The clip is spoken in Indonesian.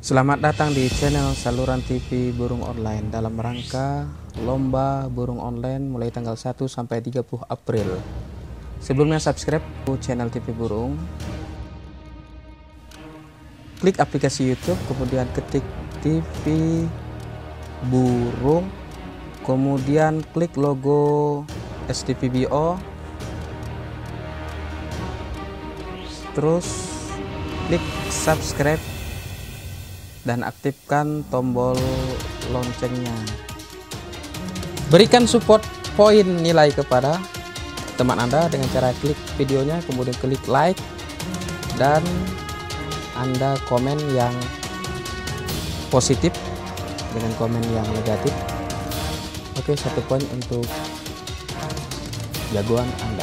Selamat datang di channel Saluran TV Burung Online dalam rangka lomba burung online mulai tanggal 1 sampai 30 April. Sebelumnya subscribe channel TV Burung. Klik aplikasi YouTube, kemudian ketik TV Burung, kemudian klik logo STVBO. Terus klik subscribe dan aktifkan tombol loncengnya. Berikan support poin nilai kepada teman Anda dengan cara klik videonya, kemudian klik like dan Anda komen yang positif dengan komen yang negatif. Oke, 1 poin untuk jagoan Anda.